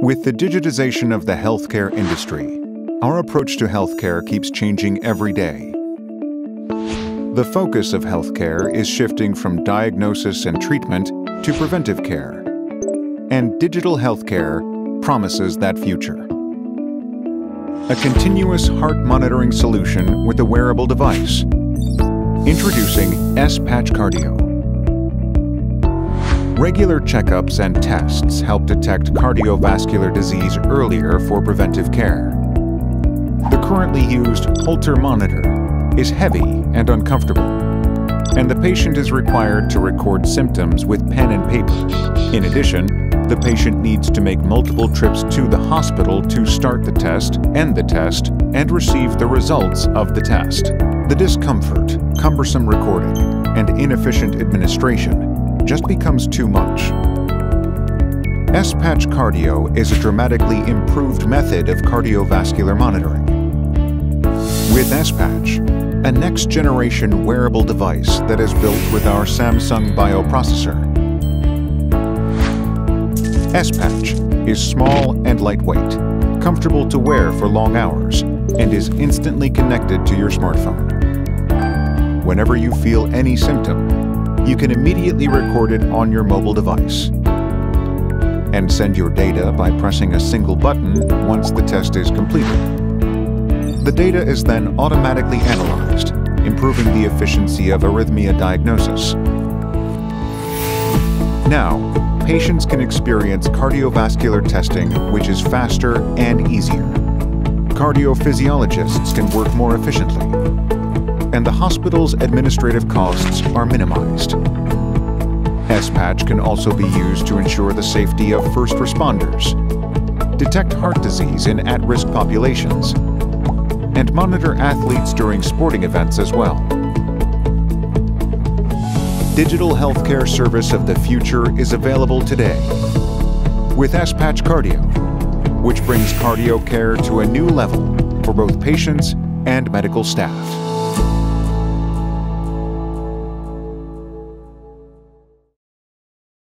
With the digitization of the healthcare industry, our approach to healthcare keeps changing every day. The focus of healthcare is shifting from diagnosis and treatment to preventive care, and digital healthcare promises that future. A continuous heart monitoring solution with a wearable device. Introducing S-Patch Cardio. Regular checkups and tests help detect cardiovascular disease earlier for preventive care. The currently used Holter monitor is heavy and uncomfortable, and the patient is required to record symptoms with pen and paper. In addition, the patient needs to make multiple trips to the hospital to start the test, end the test, and receive the results of the test. The discomfort, cumbersome recording, and inefficient administration just becomes too much. S-Patch Cardio is a dramatically improved method of cardiovascular monitoring. With S-Patch, a next-generation wearable device that is built with our Samsung bioprocessor. S-Patch is small and lightweight, comfortable to wear for long hours, and is instantly connected to your smartphone. Whenever you feel any symptom, you can immediately record it on your mobile device and send your data by pressing a single button once the test is completed. The data is then automatically analyzed, improving the efficiency of arrhythmia diagnosis. Now, patients can experience cardiovascular testing, which is faster and easier. Cardiophysiologists can work more efficiently, and the hospital's administrative costs are minimized. S-Patch can also be used to ensure the safety of first responders, detect heart disease in at-risk populations, and monitor athletes during sporting events as well. Digital healthcare service of the future is available today with S-Patch Cardio, which brings cardio care to a new level for both patients and medical staff.